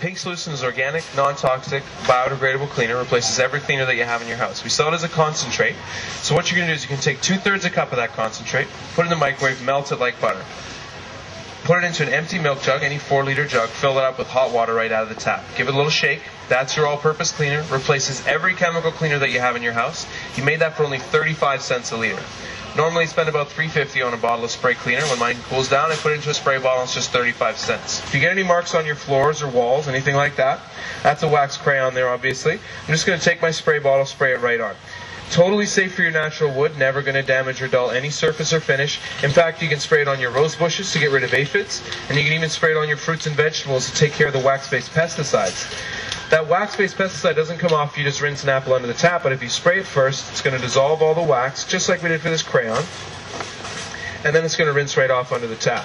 Pink Solution is organic, non-toxic, biodegradable cleaner. Replaces every cleaner that you have in your house. We sell it as a concentrate. So what you're going to do is you can take 2/3 a cup of that concentrate, put it in the microwave, melt it like butter. Put it into an empty milk jug, any 4-liter jug, fill it up with hot water right out of the tap. Give it a little shake. That's your all-purpose cleaner. Replaces every chemical cleaner that you have in your house. You made that for only 35 cents a liter. Normally I spend about $3.50 on a bottle of spray cleaner. When mine cools down, I put it into a spray bottle and it's just 35 cents. If you get any marks on your floors or walls, anything like that, that's a wax crayon there obviously. I'm just going to take my spray bottle, spray it right on. Totally safe for your natural wood, never going to damage or dull any surface or finish. In fact, you can spray it on your rose bushes to get rid of aphids, and you can even spray it on your fruits and vegetables to take care of the wax-based pesticides. That wax-based pesticide doesn't come off if you just rinse an apple under the tap, but if you spray it first, it's going to dissolve all the wax, just like we did for this crayon, and then it's going to rinse right off under the tap.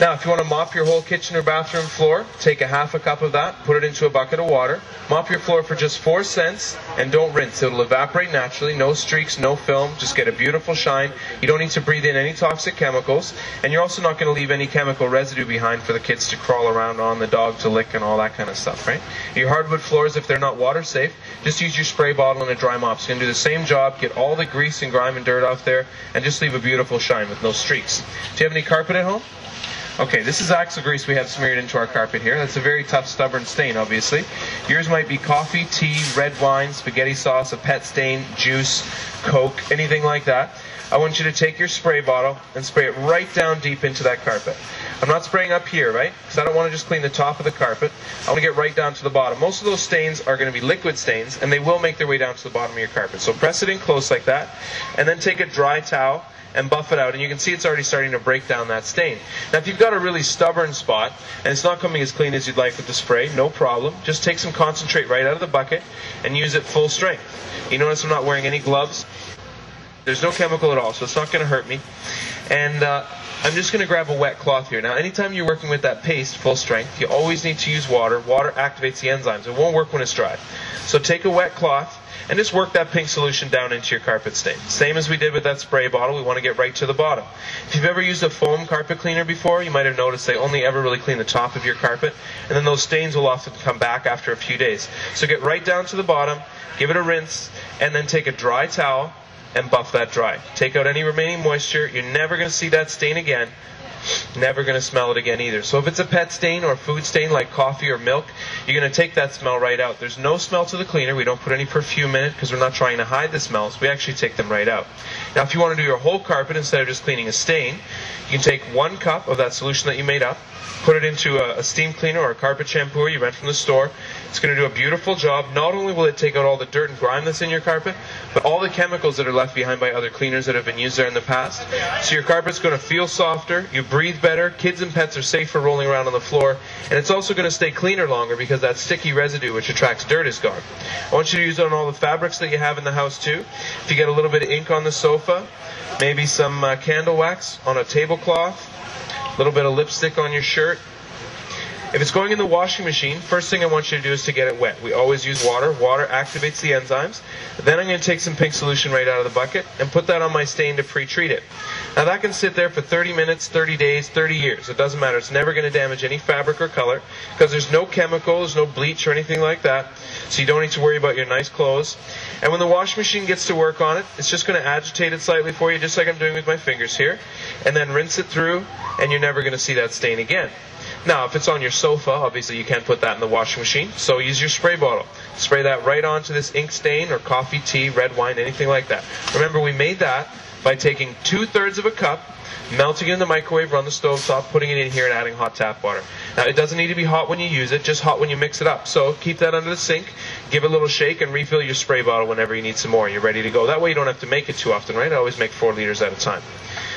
Now, if you want to mop your whole kitchen or bathroom floor, take a half a cup of that, put it into a bucket of water, mop your floor for just 4 cents, and don't rinse. It'll evaporate naturally, no streaks, no film, just get a beautiful shine. You don't need to breathe in any toxic chemicals, and you're also not going to leave any chemical residue behind for the kids to crawl around on, the dog to lick, and all that kind of stuff, right? Your hardwood floors, if they're not water safe, just use your spray bottle and a dry mop. It's going to do the same job, get all the grease and grime and dirt off there, and just leave a beautiful shine with no streaks. Do you have any carpet at home? Okay, this is axle grease we have smeared into our carpet here. That's a very tough, stubborn stain, obviously. Yours might be coffee, tea, red wine, spaghetti sauce, a pet stain, juice, Coke, anything like that. I want you to take your spray bottle and spray it right down deep into that carpet. I'm not spraying up here, right? Because I don't want to just clean the top of the carpet. I want to get right down to the bottom. Most of those stains are going to be liquid stains, and they will make their way down to the bottom of your carpet. So press it in close like that, and then take a dry towel and buff it out, and you can see it's already starting to break down that stain. Now if you've got a really stubborn spot and it's not coming as clean as you'd like with the spray, no problem. Just take some concentrate right out of the bucket and use it full strength. You notice I'm not wearing any gloves. There's no chemical at all, so it's not going to hurt me. And I'm just going to grab a wet cloth here. Now anytime you're working with that paste full strength, you always need to use water. Water activates the enzymes. It won't work when it's dry. So take a wet cloth and just work that pink solution down into your carpet stain. Same as we did with that spray bottle, we want to get right to the bottom. If you've ever used a foam carpet cleaner before, you might have noticed they only ever really clean the top of your carpet, and then those stains will often come back after a few days. So get right down to the bottom, give it a rinse, and then take a dry towel and buff that dry. Take out any remaining moisture. You're never going to see that stain again. Never going to smell it again either. So if it's a pet stain or a food stain like coffee or milk, you're going to take that smell right out. There's no smell to the cleaner. We don't put any perfume in it because we're not trying to hide the smells. We actually take them right out. Now if you want to do your whole carpet instead of just cleaning a stain, you can take 1 cup of that solution that you made up, put it into a steam cleaner or a carpet shampoo you rent from the store. It's going to do a beautiful job. Not only will it take out all the dirt and grime that's in your carpet, but all the chemicals that are left behind by other cleaners that have been used there in the past. So your carpet's going to feel softer, you breathe better, kids and pets are safer rolling around on the floor, and it's also going to stay cleaner longer because that sticky residue which attracts dirt is gone. I want you to use it on all the fabrics that you have in the house too. If you get a little bit of ink on the sofa, maybe some candle wax on a tablecloth, a little bit of lipstick on your shirt. If it's going in the washing machine, first thing I want you to do is to get it wet. We always use water. Water activates the enzymes. Then I'm going to take some pink solution right out of the bucket and put that on my stain to pre-treat it. Now that can sit there for 30 minutes, 30 days, 30 years. It doesn't matter. It's never going to damage any fabric or color because there's no chemicals, no bleach or anything like that. So you don't need to worry about your nice clothes. And when the washing machine gets to work on it, it's just going to agitate it slightly for you, just like I'm doing with my fingers here. And then rinse it through, and you're never going to see that stain again. Now, if it's on your sofa, obviously you can't put that in the washing machine, so use your spray bottle. Spray that right onto this ink stain or coffee, tea, red wine, anything like that. Remember, we made that by taking 2/3 of a cup, melting it in the microwave, run the stove top, putting it in here and adding hot tap water. Now, it doesn't need to be hot when you use it, just hot when you mix it up. So keep that under the sink, give it a little shake, and refill your spray bottle whenever you need some more. You're ready to go. That way you don't have to make it too often, right? I always make 4 liters at a time.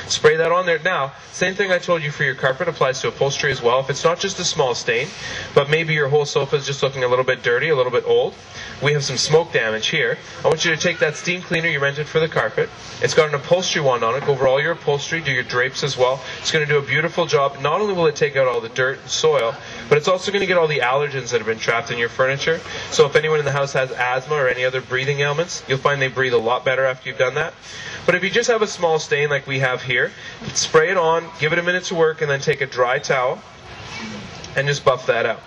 Spray that on there. Now, same thing I told you for your carpet applies to upholstery as well. If it's not just a small stain, but maybe your whole sofa is just looking a little bit dirty, a little bit old, we have some smoke damage here. I want you to take that steam cleaner you rented for the carpet. It's got an upholstery wand on it. Go over all your upholstery, do your drapes as well. It's going to do a beautiful job. Not only will it take out all the dirt and soil, but it's also going to get all the allergens that have been trapped in your furniture. So if anyone in the house has asthma or any other breathing ailments, you'll find they breathe a lot better after you've done that. But if you just have a small stain like we have here, spray it on, give it a minute to work, and then take a dry towel and just buff that out.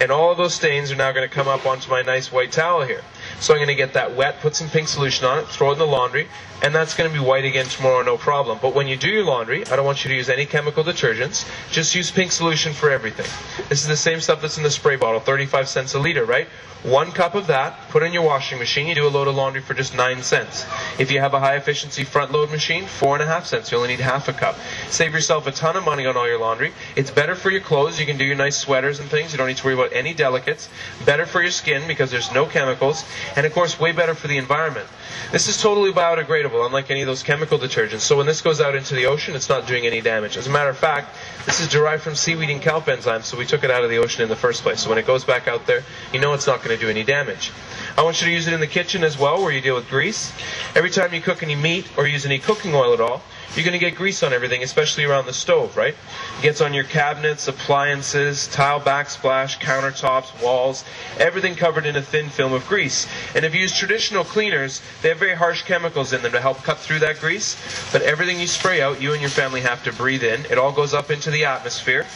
And all of those stains are now going to come up onto my nice white towel here. So I'm going to get that wet, put some pink solution on it, throw it in the laundry, and that's going to be white again tomorrow, no problem. But when you do your laundry, I don't want you to use any chemical detergents. Just use pink solution for everything. This is the same stuff that's in the spray bottle, 35 cents a liter, right? 1 cup of that, put in your washing machine, you do a load of laundry for just 9 cents. If you have a high efficiency front load machine, 4.5 cents, you only need 1/2 cup. Save yourself a ton of money on all your laundry. It's better for your clothes, you can do your nice sweaters and things, you don't need to worry about any delicates. Better for your skin because there's no chemicals, and of course way better for the environment. This is totally biodegradable, unlike any of those chemical detergents, so when this goes out into the ocean, it's not doing any damage. As a matter of fact, this is derived from seaweed and kelp enzymes, so we took it out of the ocean in the first place. So when it goes back out there, you know it's not going to do any damage. I want you to use it in the kitchen as well, where you deal with grease. Every time you cook any meat or use any cooking oil at all, you're going to get grease on everything, especially around the stove, right? It gets on your cabinets, appliances, tile backsplash, countertops, walls, everything covered in a thin film of grease. And if you use traditional cleaners, they have very harsh chemicals in them to help cut through that grease. But everything you spray out, you and your family have to breathe in. It all goes up into the atmosphere.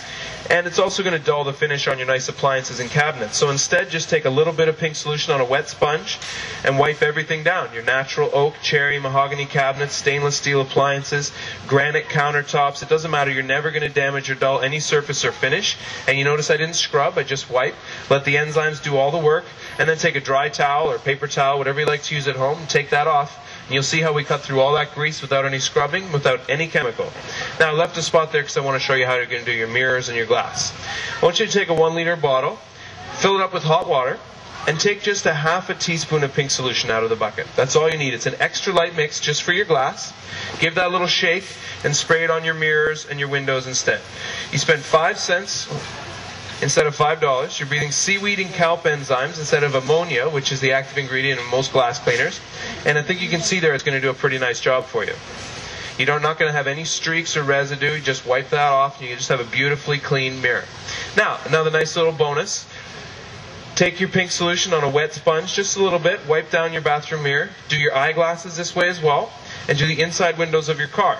And it's also going to dull the finish on your nice appliances and cabinets. So instead, just take a little bit of pink solution on a wet sponge and wipe everything down. Your natural oak, cherry, mahogany cabinets, stainless steel appliances, granite countertops. It doesn't matter. You're never going to damage or dull any surface or finish. And you notice I didn't scrub. I just wipe. Let the enzymes do all the work. And then take a dry towel or paper towel, whatever you like to use at home, and take that off. And you'll see how we cut through all that grease without any scrubbing, without any chemical. Now I left a spot there because I want to show you how you're going to do your mirrors and your glass. I want you to take a 1 liter bottle, fill it up with hot water, and take just 1/2 teaspoon of pink solution out of the bucket. That's all you need. It's an extra light mix just for your glass. Give that a little shake and spray it on your mirrors and your windows instead. You spend 5 cents instead of $5. You're breathing seaweed and kelp enzymes instead of ammonia, which is the active ingredient in most glass cleaners. And I think you can see there it's going to do a pretty nice job for you. You're not going to have any streaks or residue. Just wipe that off and you just have a beautifully clean mirror. Now, another nice little bonus. Take your pink solution on a wet sponge just a little bit, wipe down your bathroom mirror, do your eyeglasses this way as well, and do the inside windows of your car.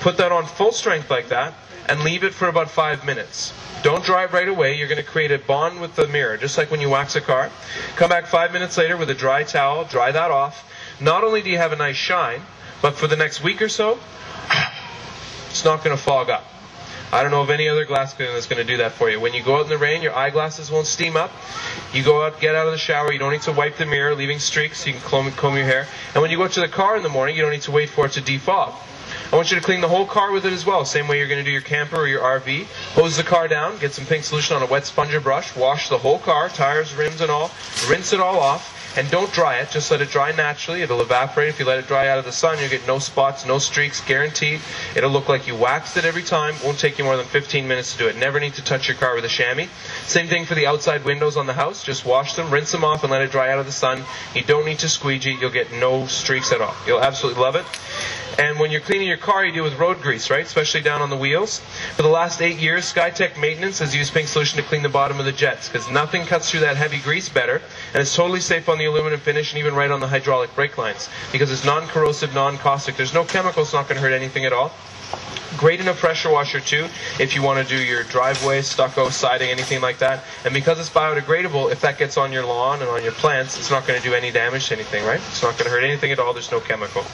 Put that on full strength like that and leave it for about 5 minutes. Don't dry it right away. You're going to create a bond with the mirror, just like when you wax a car. Come back 5 minutes later with a dry towel, dry that off. Not only do you have a nice shine, but for the next week or so, it's not going to fog up. I don't know of any other glass cleaner that's going to do that for you. When you go out in the rain, your eyeglasses won't steam up. You go out, get out of the shower, you don't need to wipe the mirror, leaving streaks, you can comb your hair. And when you go to the car in the morning, you don't need to wait for it to defog. I want you to clean the whole car with it as well, same way you're going to do your camper or your RV. Hose the car down, get some pink solution on a wet sponge or brush, wash the whole car, tires, rims and all, rinse it all off. And don't dry it, just let it dry naturally. It'll evaporate. If you let it dry out of the sun, you'll get no spots, no streaks, guaranteed. It'll look like you waxed it every time. Won't take you more than 15 minutes to do it. Never need to touch your car with a chamois. Same thing for the outside windows on the house. Just wash them, rinse them off, and let it dry out of the sun. You don't need to squeegee. You'll get no streaks at all. You'll absolutely love it. And when you're cleaning your car, you deal with road grease, right? Especially down on the wheels. For the last 8 years, SkyTech Maintenance has used pink solution to clean the bottom of the jets because nothing cuts through that heavy grease better, and it's totally safe on the aluminum finish and even right on the hydraulic brake lines because it's non-corrosive, non-caustic. There's no chemicals, it's not going to hurt anything at all. Great in a pressure washer too if you want to do your driveway, stucco, siding, anything like that. And because it's biodegradable, if that gets on your lawn and on your plants, it's not going to do any damage to anything, right? It's not going to hurt anything at all. There's no chemical.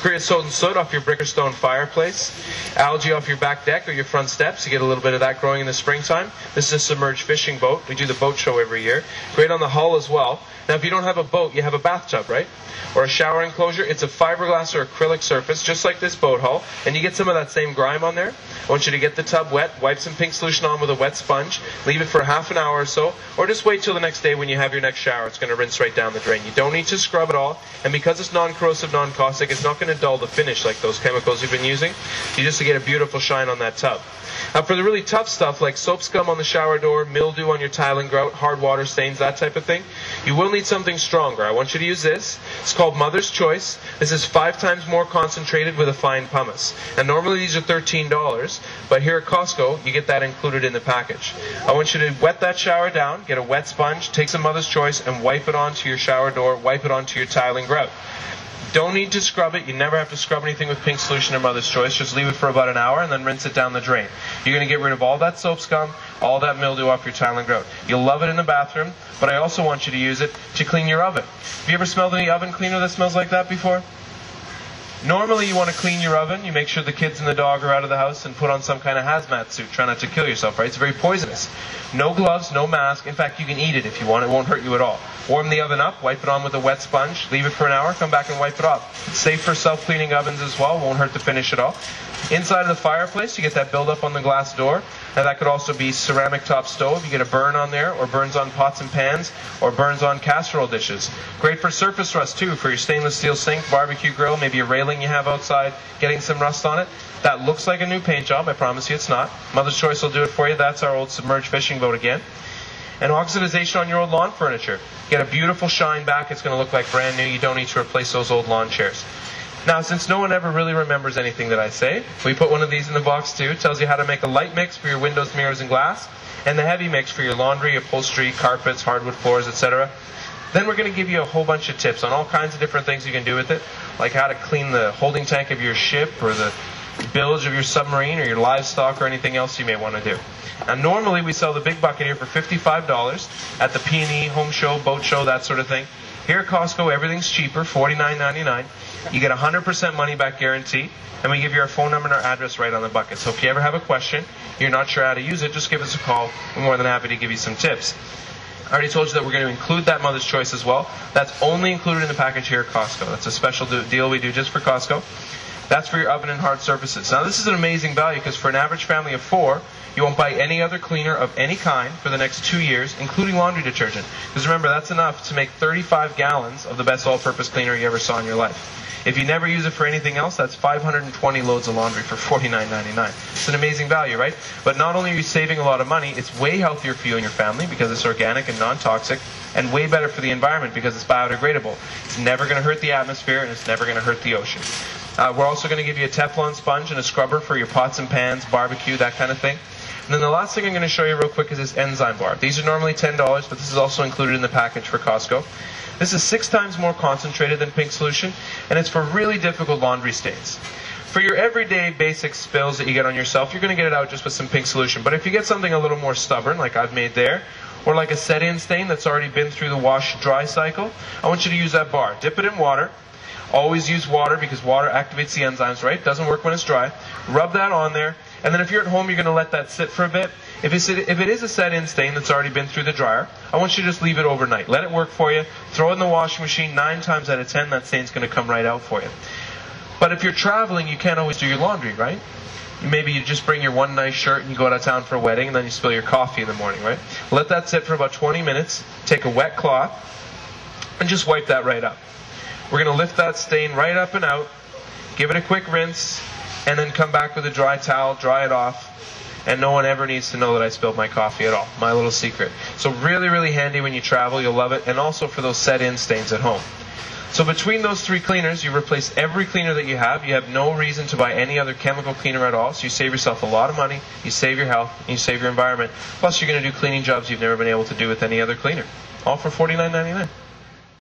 Creosote and soot off your brick or stone fireplace. Algae off your back deck or your front steps. You get a little bit of that growing in the springtime. This is a submerged fishing boat. We do the boat show every year. Great on the hull as well. Now if you don't have a boat, you have a bathtub, right? Or a shower enclosure. It's a fiberglass or acrylic surface, just like this boat hull. And you get some of that same grime on there. I want you to get the tub wet, wipe some pink solution on with a wet sponge, leave it for 1/2 hour or so, or just wait till the next day when you have your next shower. It's going to rinse right down the drain. You don't need to scrub at all. And because it's non-corrosive, non-caustic, it's not going to dull the finish like those chemicals you've been using. You just get a beautiful shine on that tub. Now for the really tough stuff like soap scum on the shower door, mildew on your tile and grout, hard water stains, that type of thing, you will need something stronger. I want you to use this. It's called Mother's Choice. This is 5 times more concentrated with a fine pumice. And normally these are $13, but here at Costco you get that included in the package. I want you to wet that shower down, get a wet sponge, take some Mother's Choice and wipe it onto your shower door, wipe it onto your tile and grout. Don't need to scrub it. You never have to scrub anything with Pink Solution or Mother's Choice. Just leave it for about an hour and then rinse it down the drain. You're going to get rid of all that soap scum, all that mildew off your tile and grout. You'll love it in the bathroom, but I also want you to use it to clean your oven. Have you ever smelled any oven cleaner that smells like that before? Normally you want to clean your oven, you make sure the kids and the dog are out of the house and put on some kind of hazmat suit. Try not to kill yourself, right? It's very poisonous. No gloves, no mask. In fact, you can eat it if you want. It won't hurt you at all. Warm the oven up, wipe it on with a wet sponge, leave it for an hour, come back and wipe it off. Safe for self-cleaning ovens as well. Won't hurt the finish at all. Inside of the fireplace, you get that buildup on the glass door. Now that could also be ceramic top stove. You get a burn on there, or burns on pots and pans, or burns on casserole dishes. Great for surface rust too, for your stainless steel sink, barbecue grill, maybe a railing you have outside, getting some rust on it. That looks like a new paint job. I promise you it's not. Mother's Choice will do it for you. That's our old submerged fishing boat again. And oxidization on your old lawn furniture. Get a beautiful shine back. It's going to look like brand new. You don't need to replace those old lawn chairs. Now, since no one ever really remembers anything that I say, we put one of these in the box too. It tells you how to make a light mix for your windows, mirrors, and glass, and the heavy mix for your laundry, upholstery, carpets, hardwood floors, etc. Then we're going to give you a whole bunch of tips on all kinds of different things you can do with it, like how to clean the holding tank of your ship or the bilge of your submarine or your livestock or anything else you may want to do. Now, normally we sell the big bucket here for $55 at the PNE, home show, boat show, that sort of thing. Here at Costco, everything's cheaper, $49.99. You get 100% money back guarantee, and we give you our phone number and our address right on the bucket. So if you ever have a question, you're not sure how to use it, just give us a call. We're more than happy to give you some tips. I already told you that we're going to include that Mother's Choice as well. That's only included in the package here at Costco. That's a special deal we do just for Costco. That's for your oven and hard surfaces. Now, this is an amazing value because for an average family of 4, you won't buy any other cleaner of any kind for the next 2 years, including laundry detergent. Because remember, that's enough to make 35 gallons of the best all-purpose cleaner you ever saw in your life. If you never use it for anything else, that's 520 loads of laundry for $49.99. It's an amazing value, right? But not only are you saving a lot of money, it's way healthier for you and your family because it's organic and non-toxic, and way better for the environment because it's biodegradable. It's never going to hurt the atmosphere, and it's never going to hurt the ocean. We're also going to give you a Teflon sponge and a scrubber for your pots and pans, barbecue, that kind of thing. And then the last thing I'm going to show you real quick is this enzyme bar. These are normally $10, but this is also included in the package for Costco. This is 6 times more concentrated than Pink Solution, and it's for really difficult laundry stains. For your everyday basic spills that you get on yourself, you're going to get it out just with some Pink Solution. But if you get something a little more stubborn, like I've made there, or like a set-in stain that's already been through the wash-dry cycle, I want you to use that bar. Dip it in water. Always use water because water activates the enzymes, right? Doesn't work when it's dry. Rub that on there. And then if you're at home, you're going to let that sit for a bit. If it is a set-in stain that's already been through the dryer, I want you to just leave it overnight. Let it work for you. Throw it in the washing machine. 9 times out of 10, that stain's going to come right out for you. But if you're traveling, you can't always do your laundry, right? Maybe you just bring your one nice shirt and you go out of town for a wedding, and then you spill your coffee in the morning, right? Let that sit for about 20 minutes. Take a wet cloth and just wipe that right up. We're going to lift that stain right up and out, give it a quick rinse, and then come back with a dry towel, dry it off, and no one ever needs to know that I spilled my coffee at all. My little secret. So really, really handy when you travel. You'll love it, and also for those set-in stains at home. So between those 3 cleaners, you replace every cleaner that you have. You have no reason to buy any other chemical cleaner at all, so you save yourself a lot of money, you save your health, and you save your environment. Plus, you're going to do cleaning jobs you've never been able to do with any other cleaner. All for $49.99.